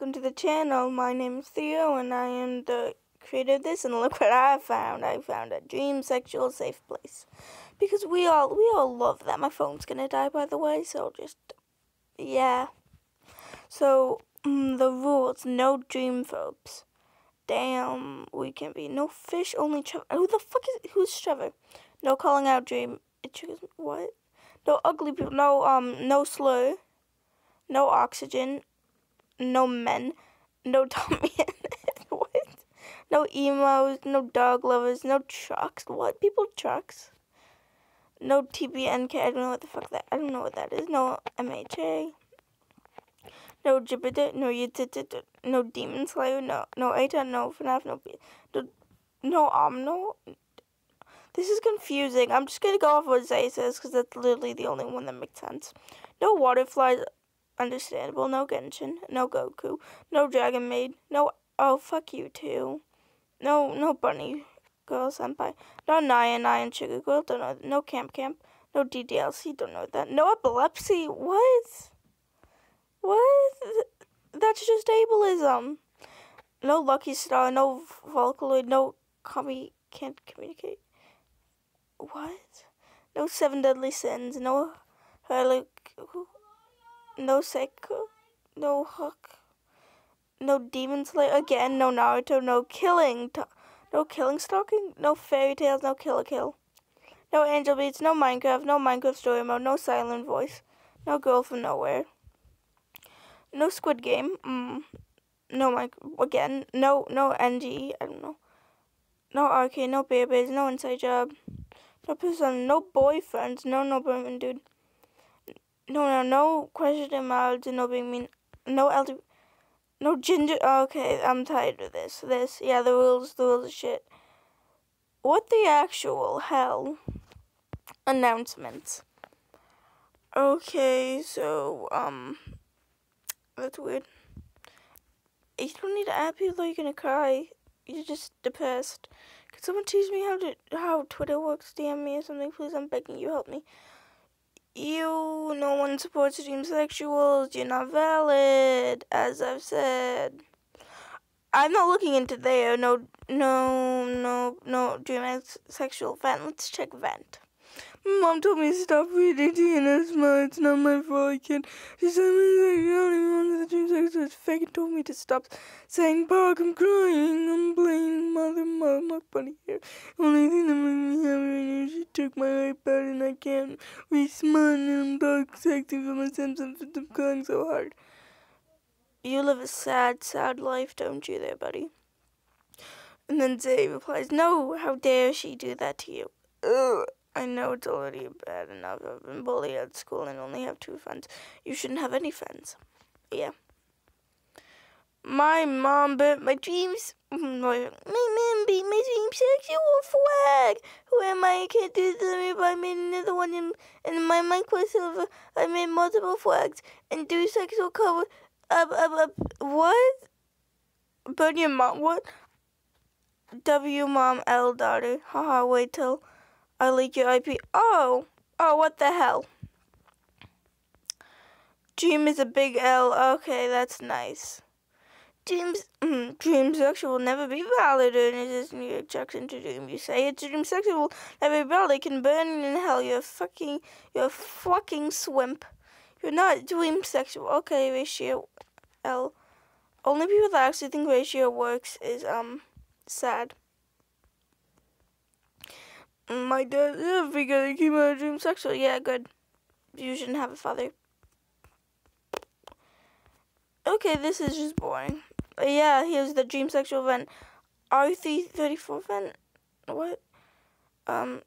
Welcome to the channel. My name is Theo and I am the creator of this, and look what I found. I found a dream sexual safe place. Because we all love that. My phone's gonna die, by the way, so just yeah. So the rules, no dream phobes. Damn, we can be no fish, only Trevor. Who the fuck is who's Trevor? No calling out dream. It triggers me. What? No ugly people, no slur, no oxygen, no men, no dummy. What? No emos, no dog lovers, no trucks. What? People trucks? No TBNK, I don't know what the fuck that, I don't know what that is. No MHA, no Jupiter, no Yutitut, no Demon Slayer, no Eta, no FNAF, no B, no Omno. This is confusing. I'm just going to go off what Zay says because that's literally the only one that makes sense. No waterflies, understandable. No Genshin, no Goku, no Dragon Maid, no, oh, fuck you too. No Bunny Girl Senpai, no Nyan Sugar Girl, don't know, no Camp Camp, no DDLC, don't know that. No epilepsy, what? What? That's just ableism. No Lucky Star, no Vocaloid, no Kami can't communicate. What? No Seven Deadly Sins, no Hurliku, no Seiko, no Hook, no Demon Slayer, again, no Naruto, no Killing Stalking, no Fairy Tales, no Kill la Kill, no Angel Beats, no Minecraft Story Mode, no Silent Voice, no Girl from Nowhere, no Squid Game, no again, no NG, I don't know, no Arcade, no Bear Bears, no Inside Job, no person, no boyfriends, no boyfriend dude, no question marks, no being mean, no LD, no ginger. Okay, I'm tired of this, yeah, the rules are shit. What the actual hell? Announcements. Okay, so, that's weird. You don't need to add people or you're gonna cry. You're just depressed. Could someone teach me how Twitter works? DM me or something, please. I'm begging you, help me. You, no one supports dreamsexuals. You're not valid, as I've said. I'm not looking into there. No dreamsexual vent. Let's check vent. Mom told me to stop reading DNF. It's not my fault, I can't. She said, I'm the only one of the dreamsexuals. It's fake and told me to stop saying, "Bark, I'm crying. I'm blaming mother, my funny hair. Only thing that made me happy right now, she took my iPad and I can't be smart and I'm dark, sexy for my sense of crying so hard." You live a sad, sad life, don't you there, buddy? And then Zay replies, "No, how dare she do that to you." Ugh. I know it's already bad enough. I've been bullied at school and only have 2 friends. You shouldn't have any friends. Yeah. My mom burnt my dreams. My mom beat my dream sexual flag. Who am I? I can't do this anymore. I made another one in my Minecraft server. I made multiple flags and do sexual cover. What? Burn your mom. What? W mom L daughter. Haha, wait till I leak your IP. Oh, what the hell? Dream is a big L. Okay, that's nice. Dreamsexual will never be valid, and it is new attraction to dream. You say it's dreamsexual will never be valid. It can burn in hell. You're a fucking swimp. You're not dreamsexual. Okay, ratio L. Only people that actually think ratio works is sad. My dad, we gotta keep my dream sexual. Yeah, good. You shouldn't have a father. Okay, this is just boring. Yeah, here's the dream sexual vent. R334 vent? What? My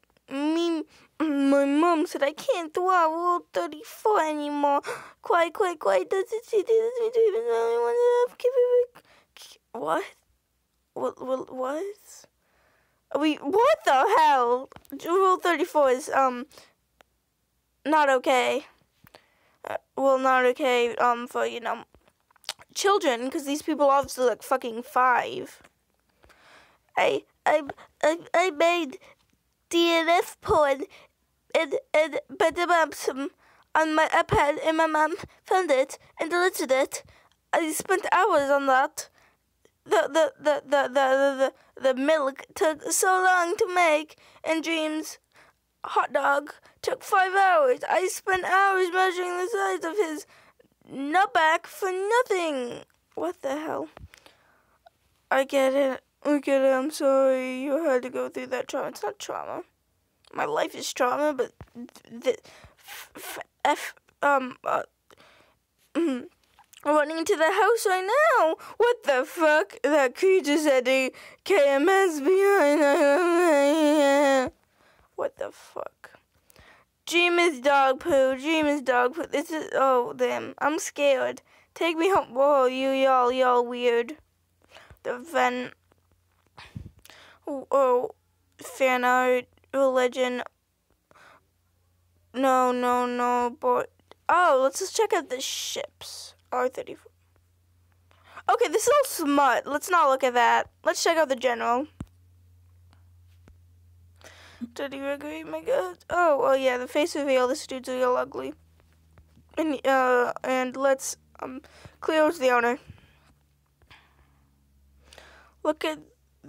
mom said I can't do our World 34 anymore. Quiet, doesn't see this. Me too, even the only one that I've given. What? What the hell? Rule 34 is, not okay. Not okay, for, children, because these people are obviously, like, fucking 5. I made DNF porn and on my iPad, and my mom found it and deleted it. I spent hours on that. The milk took so long to make, and Dream's hot dog took 5 hours. I spent hours measuring the size of his nutback for nothing. What the hell? I get it. I get it. I'm sorry you had to go through that trauma. It's not trauma. My life is trauma, but running into the house right now. What the fuck? That creature said to KMS behind. What the fuck? Dream is dog poo. Dream is dog poo. This is, oh, damn. I'm scared. Take me home. Whoa, y'all weird. The vent. Oh, fan art, religion. No, but. Oh, let's just check out the ships. R34. Okay, this is all smut. Let's not look at that. Let's check out the general. Did he agree? My God. Oh yeah, the face reveal. This dude's real ugly. And let's clear out the owner. Look at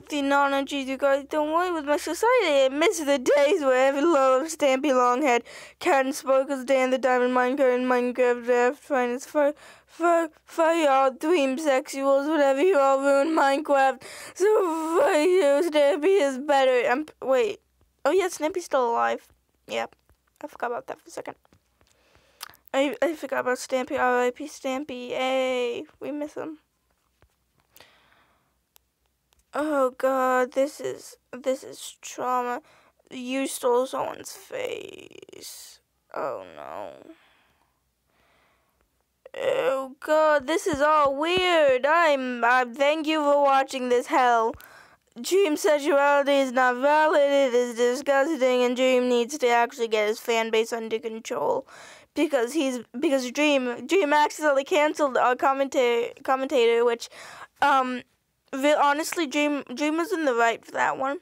the non-OGs, you guys. Don't worry with my society. I miss the days where every love Stampy Longhead, Cat and Sparkles, Dan the Diamond, Minecraft Draft, Finance, for y'all dreamsexuals, whatever you all ruin Minecraft. So for you, Stampy is better. Wait. Oh yeah, Stampy's still alive. Yeah, I forgot about that for a second. I forgot about Stampy. R.I.P. Stampy. Hey, we miss him. Oh God, this is trauma. You stole someone's face. Oh no. Oh God, this is all weird. Thank you for watching this hell. Dream sexuality is not valid. It is disgusting, and Dream needs to actually get his fan base under control, because Dream accidentally canceled our commentator, which honestly, Dream was in the right for that one.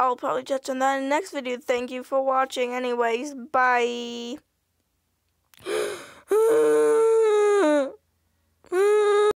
I'll probably touch on that in the next video. Thank you for watching. Anyways, bye.